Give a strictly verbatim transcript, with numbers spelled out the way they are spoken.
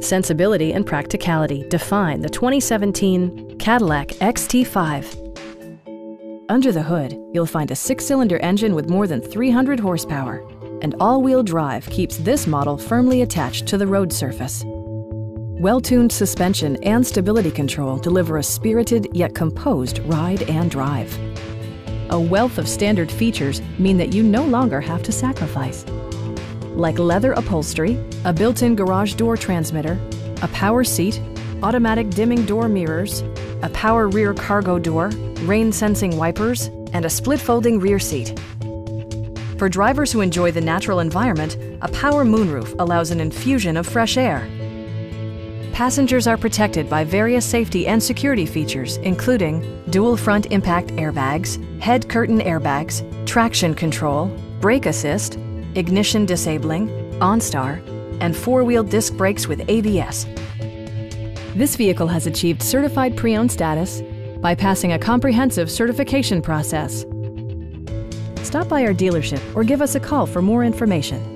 Sensibility and practicality define the twenty seventeen Cadillac X T five. Under the hood, you'll find a six-cylinder engine with more than three hundred horsepower, and all-wheel drive keeps this model firmly attached to the road surface. Well-tuned suspension and stability control deliver a spirited yet composed ride and drive. A wealth of standard features mean that you no longer have to sacrifice, like leather upholstery, a built-in garage door transmitter, a power seat, automatic dimming door mirrors, a power rear cargo door, rain-sensing wipers, and a split-folding rear seat. For drivers who enjoy the natural environment, a power moonroof allows an infusion of fresh air. Passengers are protected by various safety and security features, including dual front impact airbags, head curtain airbags, traction control, brake assist, ignition disabling, OnStar, and four-wheel disc brakes with A B S. This vehicle has achieved certified pre-owned status by passing a comprehensive certification process. Stop by our dealership or give us a call for more information.